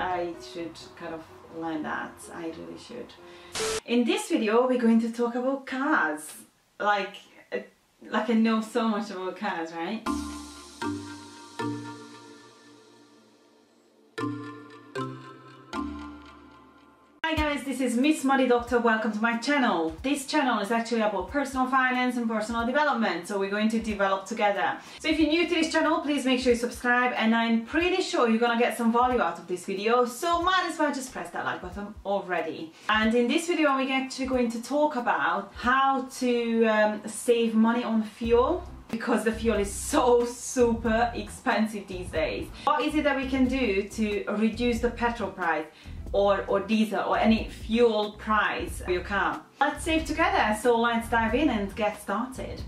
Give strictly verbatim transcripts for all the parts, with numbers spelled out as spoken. and I should kind of learn that. I really should. In this video we're going to talk about cars. Like, like I know so much about cars, right? Hi guys, this is Miss Money Doctor. Welcome to my channel. This channel is actually about personal finance and personal development, so we're going to develop together. So if you're new to this channel, please make sure you subscribe, and I'm pretty sure you're gonna get some value out of this video, so might as well just press that like button already. And in this video we're actually going to talk about how to um, save money on fuel, because the fuel is so super expensive these days. What is it that we can do to reduce the petrol price? Or, or diesel or any fuel price for your car. Let's save together, so let's dive in and get started.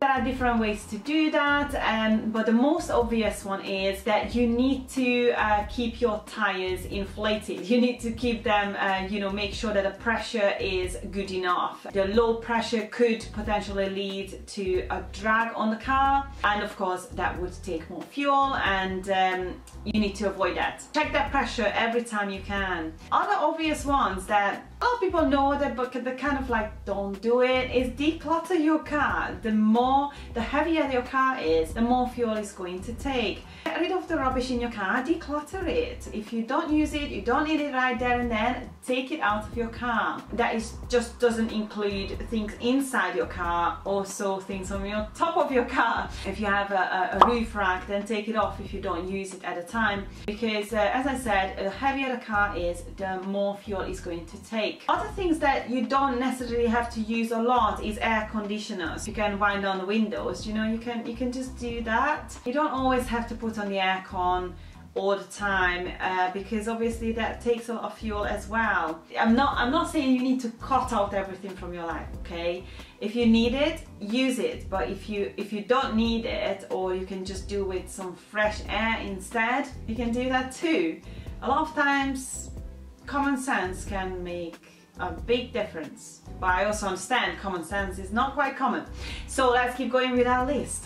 There are different ways to do that, and but the most obvious one is that you need to uh, keep your tires inflated. You need to keep them, uh, you know, make sure that the pressure is good enough. The low pressure could potentially lead to a drag on the car, and of course that would take more fuel, and um, you need to avoid that. Check that pressure every time you can. Other obvious ones that a lot of people know that, but they kind of like don't do it, is declutter your car. The more, the heavier your car is, the more fuel it's going to take. Get rid of the rubbish in your car, declutter it. If you don't use it, you don't need it right there and then, take it out of your car. That is just doesn't include things inside your car, also things on your top of your car. If you have a, a roof rack, then take it off if you don't use it at a time. Because uh, as I said, the heavier the car is, the more fuel it's going to take. Other things that you don't necessarily have to use a lot is air conditioners. You can wind down the windows, you know, you can you can just do that. You don't always have to put on the aircon all the time, uh, because obviously that takes a lot of fuel as well. I'm not I'm not saying you need to cut out everything from your life, okay? If you need it, use it, but if you if you don't need it, or you can just do with some fresh air instead, you can do that too. A lot of times common sense can make a big difference, but I also understand common sense is not quite common. So let's keep going with our list.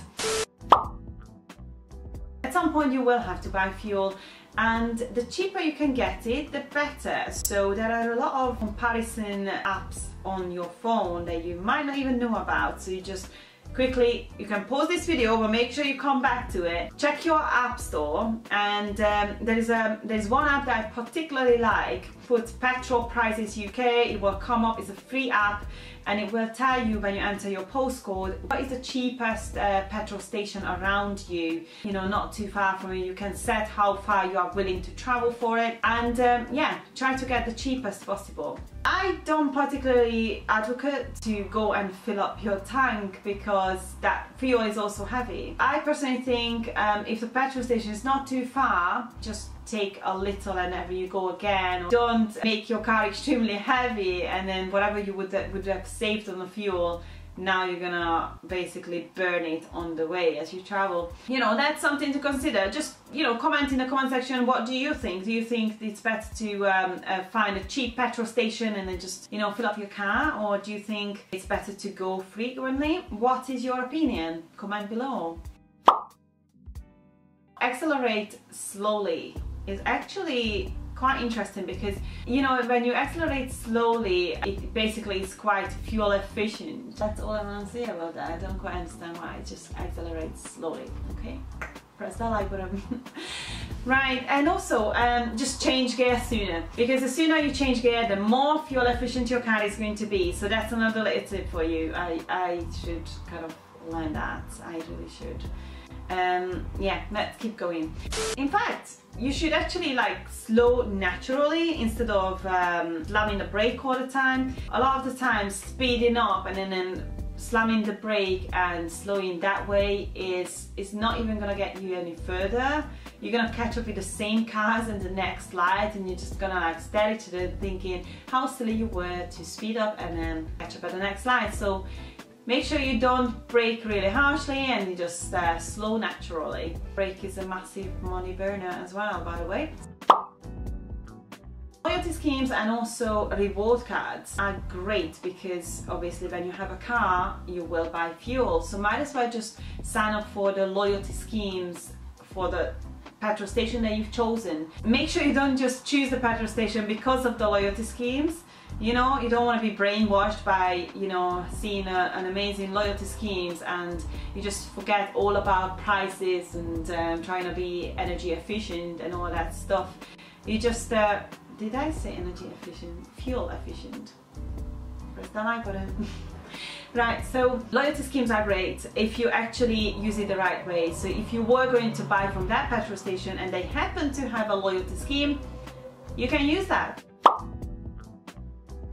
At some point you will have to buy fuel, and the cheaper you can get it, the better. So there are a lot of comparison apps on your phone that you might not even know about, so you just quickly, you can pause this video, but make sure you come back to it. Check your app store, and um, there is a there's one app that I particularly like. Put Petrol Prices U K, it will come up. It's a free app, and it will tell you when you enter your postcode what is the cheapest uh, petrol station around you. You know, not too far from you. You can set how far you are willing to travel for it, and um, yeah, try to get the cheapest possible. I don't particularly advocate to go and fill up your tank, because that fuel is also heavy. I personally think um, if the petrol station is not too far, just take a little whenever you go again. Don't make your car extremely heavy, and then whatever you would, would have saved on the fuel, now you're gonna basically burn it on the way as you travel. You know, that's something to consider. Just, you know, comment in the comment section, what do you think? Do you think it's better to um, uh, find a cheap petrol station and then just, you know, fill up your car? Or do you think it's better to go frequently? What is your opinion? Comment below. Accelerate slowly is actually quite interesting, because you know, when you accelerate slowly, it basically is quite fuel efficient. That's all I want to say about that. I don't quite understand why. It just accelerates slowly. Okay, press that like button. Right, and also um, just change gear sooner, because the sooner you change gear, the more fuel efficient your car is going to be. So that's another little tip for you. I, I should kind of learn that. I really should. Um, yeah, let's keep going. In fact, you should actually like slow naturally instead of um, slamming the brake all the time. A lot of the time speeding up and then, then slamming the brake and slowing that way is, is not even going to get you any further. You're going to catch up with the same cars in the next light, and you're just going to like stare at it thinking how silly you were to speed up and then catch up at the next light. So make sure you don't brake really harshly, and you just uh, slow naturally. Brake is a massive money burner as well, by the way. Loyalty schemes and also reward cards are great, because obviously when you have a car, you will buy fuel. So might as well just sign up for the loyalty schemes for the petrol station that you've chosen. Make sure you don't just choose the petrol station because of the loyalty schemes. You know, you don't want to be brainwashed by, you know, seeing a, an amazing loyalty schemes and you just forget all about prices and um, trying to be energy efficient and all that stuff. You just, uh, did I say energy efficient? Fuel efficient. Press the like button. Right, so loyalty schemes are great if you actually use it the right way. So if you were going to buy from that petrol station and they happen to have a loyalty scheme, you can use that.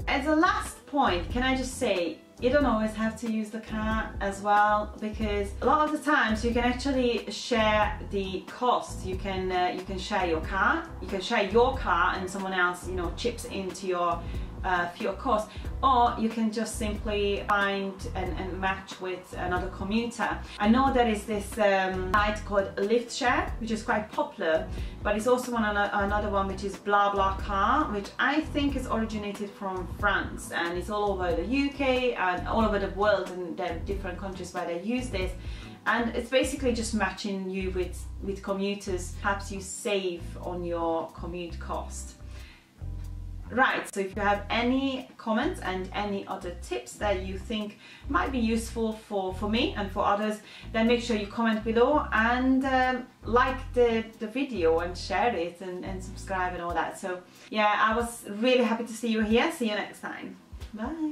As a last point, can I just say, you don't always have to use the car as well, because a lot of the times you can actually share the cost. You can uh, you can share your car, you can share your car and someone else, you know, chips into your Uh, fuel cost, or you can just simply find and, and match with another commuter. I know there is this um, site called LiftShare, which is quite popular, but it's also one, another one which is BlaBlaCar, which I think is originated from France, and it's all over the U K and all over the world, and there are different countries where they use this. And it's basically just matching you with, with commuters, helps you save on your commute cost. Right, so if you have any comments and any other tips that you think might be useful for, for me and for others, then make sure you comment below and um, like the, the video and share it and, and subscribe and all that. So yeah, I was really happy to see you here. See you next time. Bye.